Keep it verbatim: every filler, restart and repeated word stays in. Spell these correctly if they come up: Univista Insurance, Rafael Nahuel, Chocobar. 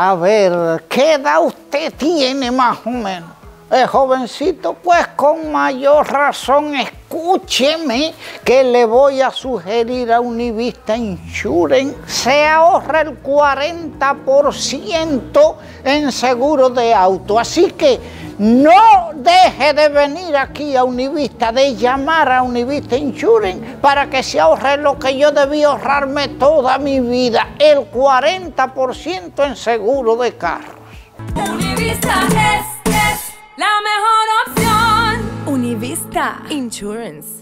A ver, ¿qué edad usted tiene más o menos? Eh, jovencito, pues con mayor razón escúcheme que le voy a sugerir a Univista Insurance. Se ahorra el cuarenta por ciento en seguro de auto, así que no deje de venir aquí a Univista, de llamar a Univista Insurance para que se ahorre lo que yo debí ahorrarme toda mi vida, el cuarenta por ciento en seguro de carros. Univista es, es la mejor opción. Univista Insurance.